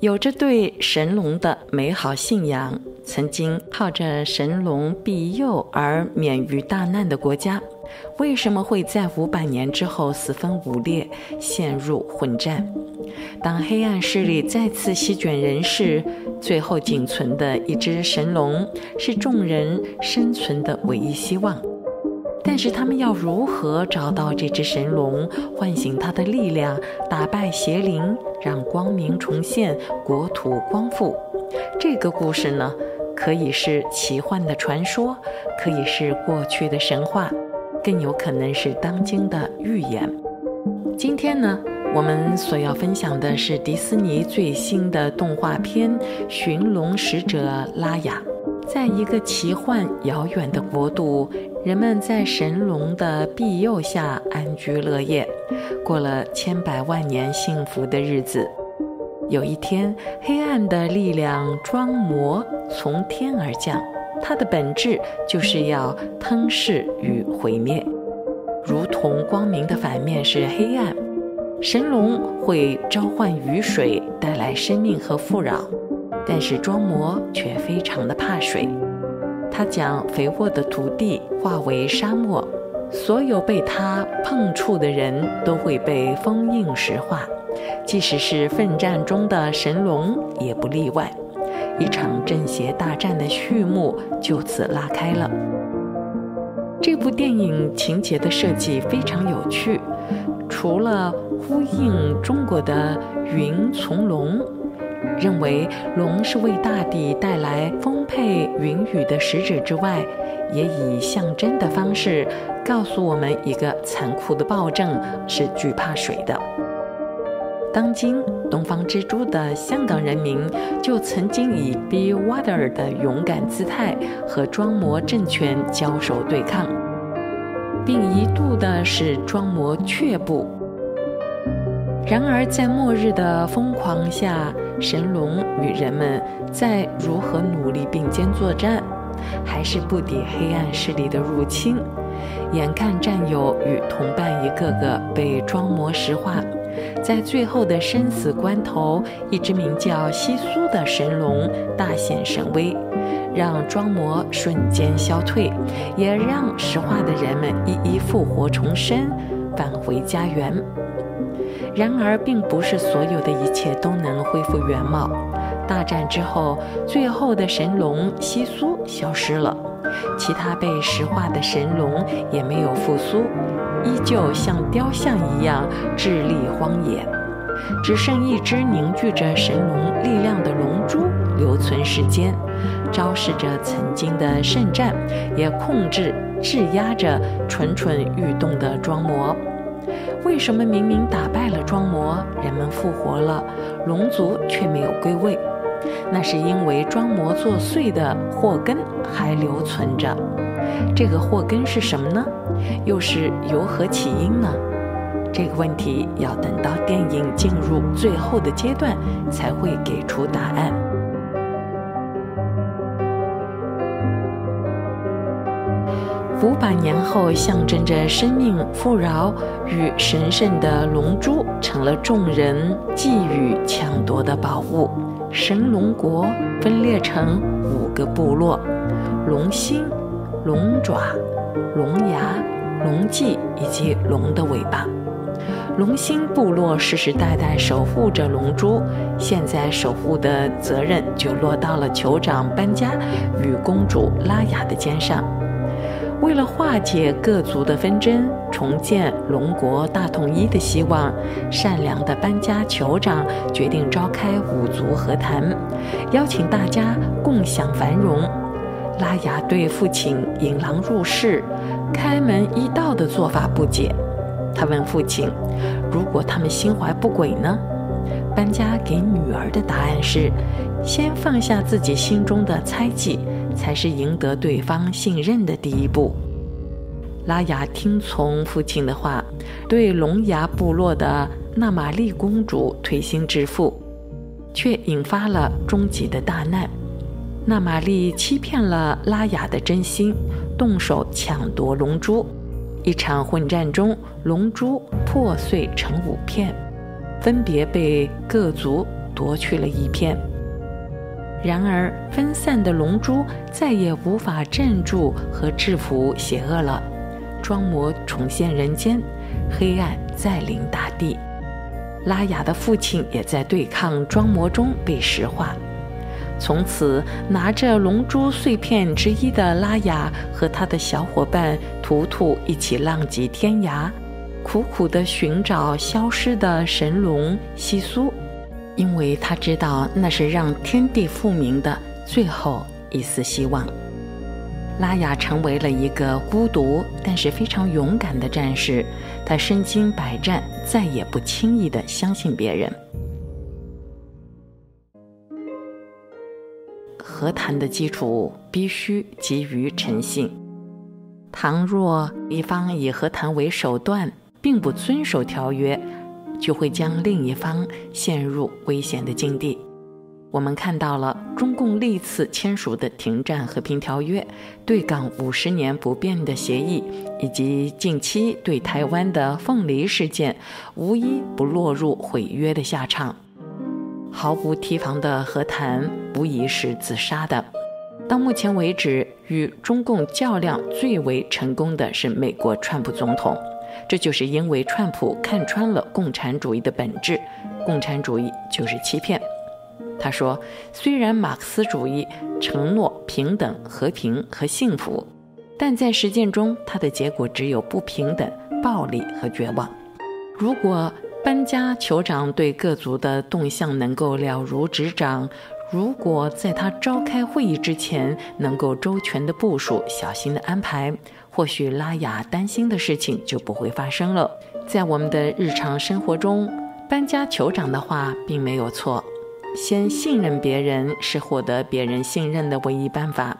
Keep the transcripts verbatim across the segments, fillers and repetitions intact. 有着对神龙的美好信仰，曾经靠着神龙庇佑而免于大难的国家，为什么会在五百年之后四分五裂，陷入混战？当黑暗势力再次席卷人世，最后仅存的一只神龙是众人生存的唯一希望。但是他们要如何找到这只神龙，唤醒它的力量，打败邪灵，让光明重现，国土光复？这个故事呢，可以是奇幻的传说，可以是过去的神话，更有可能是当今的寓言。今天呢，我们所要分享的是迪士尼最新的动画片《寻龙使者拉雅》。在一个奇幻遥远的国度，人们在神龙的庇佑下安居乐业，过了千百万年幸福的日子。有一天，黑暗的力量装魔从天而降，它的本质就是要吞噬与毁灭，如同光明的反面是黑暗。神龙会召唤雨水，带来生命和富饶，但是装魔却非常的怕水，他将肥沃的土地化为沙漠，所有被他碰触的人都会被封印石化，即使是奋战中的神龙也不例外。一场正邪大战的序幕就此拉开了。这部电影情节的设计非常有趣，除了呼应中国的云从龙，认为龙是为大地带来丰沛云雨的使者之外，也以象征的方式告诉我们一个残酷的暴政是惧怕水的。当今东方之珠的香港人民就曾经以 Be Water 的勇敢姿态和装模政权交手对抗，并一度的使装模却步。然而在末日的疯狂下，神龙与人们在如何努力并肩作战，还是不敌黑暗势力的入侵。眼看战友与同伴一个个被装模石化，在最后的生死关头，一只名叫西苏的神龙大显神威，让装模瞬间消退，也让石化的人们一一复活重生，返回家园。然而并不是所有的一切都能恢复原貌，大战之后，最后的神龙西苏消失了，其他被石化的神龙也没有复苏，依旧像雕像一样屹立荒野，只剩一只凝聚着神龙力量的龙珠留存世间，昭示着曾经的圣战，也控制制压着蠢蠢欲动的装模。为什么明明打败了装魔，人们复活了，龙族却没有归位？那是因为装魔作祟的祸根还留存着。这个祸根是什么呢？又是由何起因呢？这个问题要等到电影进入最后的阶段才会给出答案。五百年后，象征着生命、富饶与神圣的龙珠成了众人觊觎抢夺的宝物。神龙国分裂成五个部落：龙心、龙爪、龙牙、龙脊以及龙的尾巴。龙心部落世世代代守护着龙珠，现在守护的责任就落到了酋长班加与公主拉雅的肩上。为了化解各族的纷争，重建龙国大统一的希望，善良的班加酋长决定召开五族和谈，邀请大家共享繁荣。拉雅对父亲引狼入室、开门一道的做法不解，他问父亲：“如果他们心怀不轨呢？”班加给女儿的答案是：“先放下自己心中的猜忌，才是赢得对方信任的第一步。”拉雅听从父亲的话，对龙牙部落的纳玛丽公主推心置腹，却引发了终极的大难。纳玛丽欺骗了拉雅的真心，动手抢夺龙珠。一场混战中，龙珠破碎成五片，分别被各族夺去了一片。然而，分散的龙珠再也无法镇住和制服邪恶了。庄魔重现人间，黑暗再临大地。拉雅的父亲也在对抗庄魔中被石化。从此，拿着龙珠碎片之一的拉雅和他的小伙伴图图一起浪迹天涯，苦苦地寻找消失的神龙西苏，因为他知道那是让天地复明的最后一丝希望。拉雅成为了一个孤独但是非常勇敢的战士，她身经百战，再也不轻易地相信别人。和谈的基础必须基于诚信，倘若一方以和谈为手段，并不遵守条约，就会将另一方陷入危险的境地。我们看到了中共历次签署的停战和平条约、对港五十年不变的协议，以及近期对台湾的凤梨事件，无一不落入毁约的下场。毫无提防的和谈无疑是自杀的。到目前为止，与中共较量最为成功的是美国川普总统，这就是因为川普看穿了共产主义的本质，共产主义就是欺骗。他说，虽然马克思主义承诺平等、和平和幸福，但在实践中，它的结果只有不平等、暴力和绝望。如果班加酋长对各族的动向能够了如指掌，如果在他召开会议之前能够周全的部署、小心的安排，或许拉雅担心的事情就不会发生了。在我们的日常生活中，班加酋长的话并没有错。先信任别人是获得别人信任的唯一办法，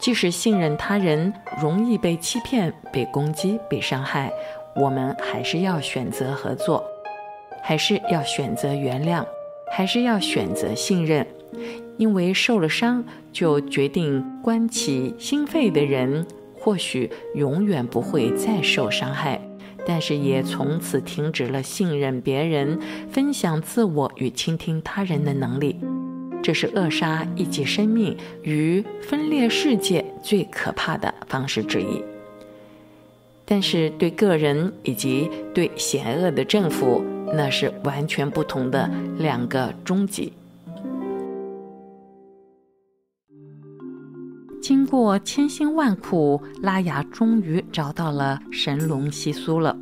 即使信任他人容易被欺骗、被攻击、被伤害，我们还是要选择合作，还是要选择原谅，还是要选择信任。因为受了伤就决定关起心肺的人，或许永远不会再受伤害，但是也从此停止了信任别人、分享自我与倾听他人的能力。这是扼杀一己生命与分裂世界最可怕的方式之一。但是对个人以及对邪恶的政府，那是完全不同的两个终极。经过千辛万苦，拉雅终于找到了神龙西苏了。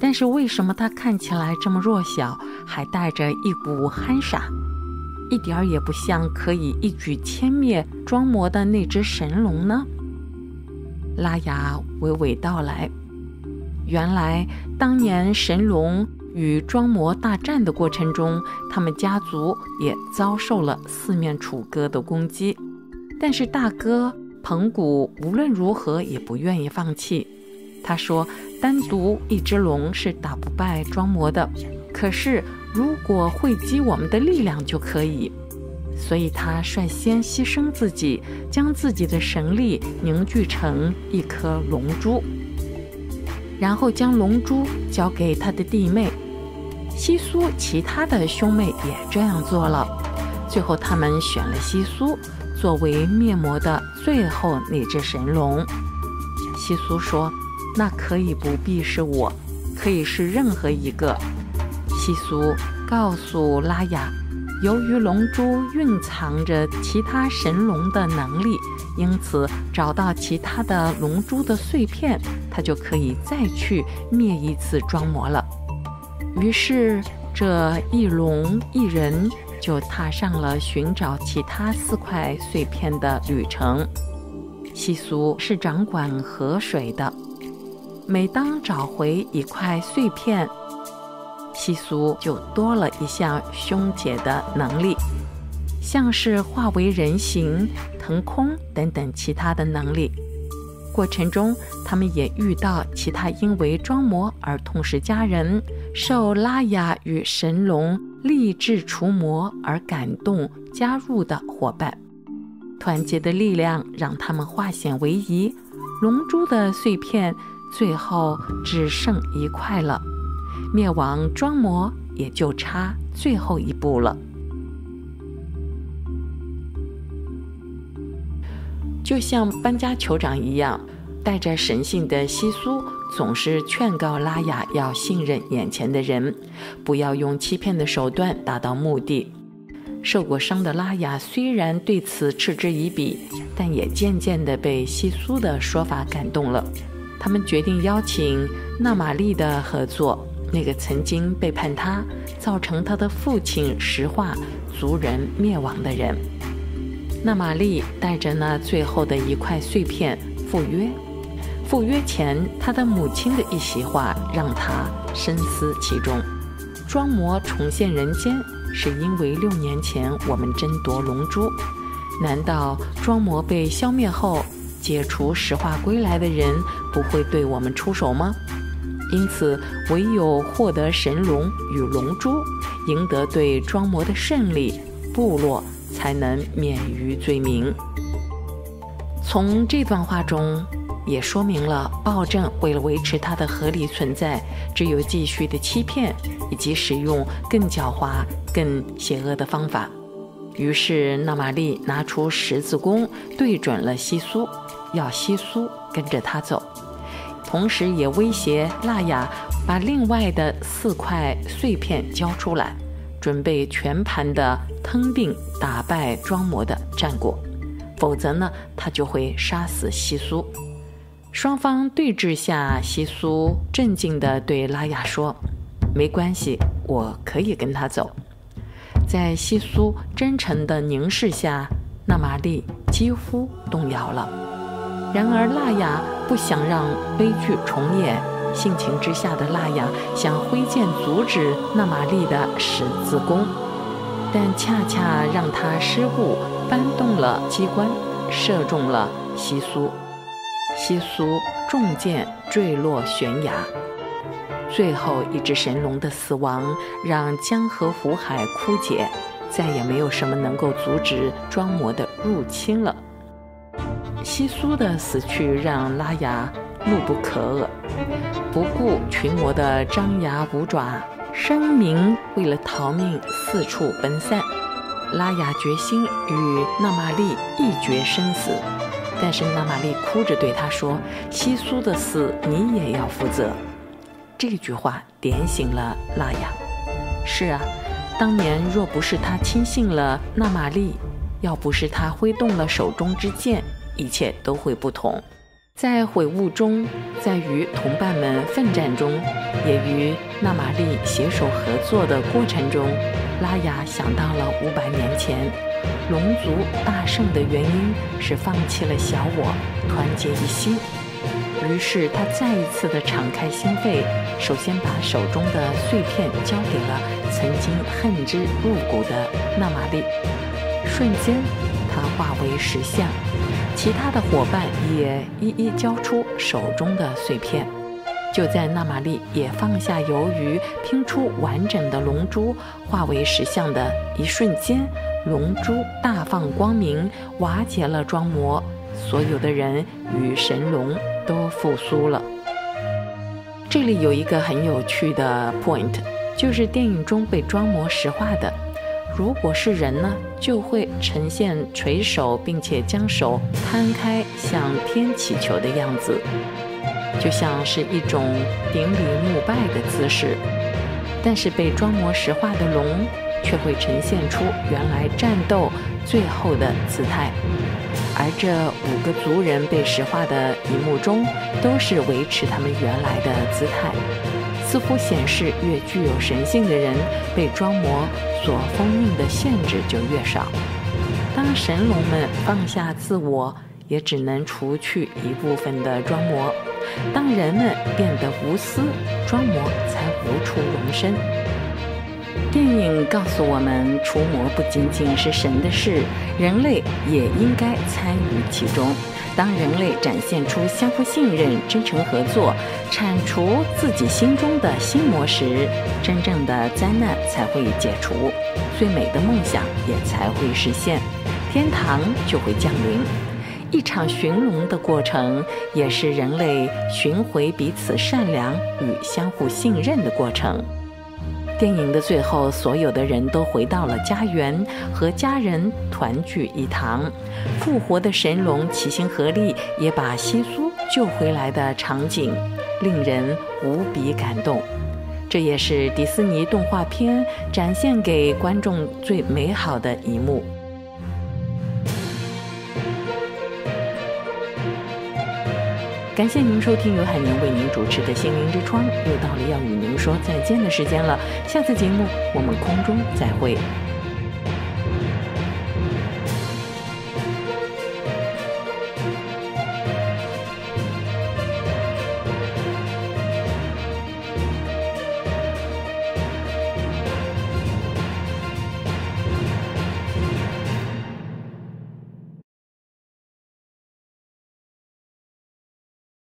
但是为什么他看起来这么弱小，还带着一股憨傻，一点儿也不像可以一举歼灭庄魔的那只神龙呢？拉雅娓娓道来，原来当年神龙与庄魔大战的过程中，他们家族也遭受了四面楚歌的攻击，但是大哥彭古无论如何也不愿意放弃。他说，单独一只龙是打不败庄魔的，可是如果汇集我们的力量就可以。所以他率先牺牲自己，将自己的神力凝聚成一颗龙珠，然后将龙珠交给他的弟妹西苏。其他的兄妹也这样做了，最后他们选了西苏作为灭魔的最后那只神龙。西苏说，那可以不必是我，可以是任何一个。西苏告诉拉雅，由于龙珠蕴藏着其他神龙的能力，因此找到其他的龙珠的碎片，他就可以再去灭一次庄魔了。于是这一龙一人就踏上了寻找其他四块碎片的旅程。西苏是掌管河水的，每当找回一块碎片，西苏就多了一项凶解的能力，像是化为人形、腾空等等其他的能力。过程中，他们也遇到其他因为装模而痛失家人、受拉雅与神龙立志除魔而感动加入的伙伴。团结的力量让他们化险为夷，龙珠的碎片最后只剩一块了，灭亡庄魔也就差最后一步了。就像班加酋长一样，带着神性的西苏总是劝告拉雅要信任眼前的人，不要用欺骗的手段达到目的。受过伤的拉雅虽然对此嗤之以鼻，但也渐渐地被西苏的说法感动了。他们决定邀请纳玛利的合作，那个曾经背叛他，造成他的父亲石化族人灭亡的人。纳玛利带着那最后的一块碎片赴约。赴约前，他的母亲的一席话让他深思其中。装模重现人间，是因为六年前我们争夺龙珠。难道装模被消灭后，解除石化归来的人不会对我们出手吗？因此，唯有获得神龙与龙珠，赢得对装模的胜利，部落才能免于罪名。从这段话中也说明了暴政为了维持它的合理存在，只有继续的欺骗以及使用更狡猾更邪恶的方法。于是纳玛利拿出十字弓对准了西苏，要西苏跟着他走，同时也威胁拉雅把另外的四块碎片交出来，准备全盘的吞并打败装模的战果，否则呢他就会杀死西苏。双方对峙下，西苏镇静地对拉雅说，没关系，我可以跟他走。在西苏真诚的凝视下，纳玛利几乎动摇了。然而拉雅不想让悲剧重演，性情之下的拉雅想挥剑阻止纳玛利的十字弓，但恰恰让他失误，搬动了机关，射中了西苏。西苏中箭坠落悬崖。最后一只神龙的死亡让江河湖海枯竭，再也没有什么能够阻止装模的入侵了。西苏的死去让拉雅怒不可遏，不顾群魔的张牙舞爪，声明为了逃命四处奔散。拉雅决心与纳玛利一决生死，但是纳玛利哭着对他说，西苏的死你也要负责。这句话点醒了拉雅，是啊，当年若不是他轻信了纳玛利，要不是他挥动了手中之剑，一切都会不同。在悔悟中，在与同伴们奋战中，也与纳玛利携手合作的过程中，拉雅想到了五百年前龙族大胜的原因是放弃了小我，团结一心。于是他再一次的敞开心扉，首先把手中的碎片交给了曾经恨之入骨的纳玛利，瞬间他化为石像。其他的伙伴也一一交出手中的碎片。就在纳玛利也放下鱿鱼，拼出完整的龙珠化为石像的一瞬间，龙珠大放光明，瓦解了装模，所有的人与神龙都复苏了。这里有一个很有趣的 point， 就是电影中被装模石化的，如果是人呢，就会呈现垂手并且将手摊开向天祈求的样子，就像是一种顶礼膜拜的姿势。但是被装模石化的龙却会呈现出原来战斗最后的姿态，而这五个族人被石化的一幕中，都是维持他们原来的姿态，似乎显示越具有神性的人，被装模所封印的限制就越少。当神龙们放下自我，也只能除去一部分的装模；当人们变得无私，装模才无处容身。电影告诉我们，除魔不仅仅是神的事，人类也应该参与其中。当人类展现出相互信任、真诚合作，铲除自己心中的心魔时，真正的灾难才会解除，最美的梦想也才会实现，天堂就会降临。一场寻龙的过程，也是人类寻回彼此善良与相互信任的过程。电影的最后，所有的人都回到了家园，和家人团聚一堂。复活的神龙齐心合力，也把耶稣救回来的场景，令人无比感动。这也是迪士尼动画片展现给观众最美好的一幕。感谢您收听由海宁为您主持的《心灵之窗》，又到了要与您说再见的时间了。下次节目我们空中再会。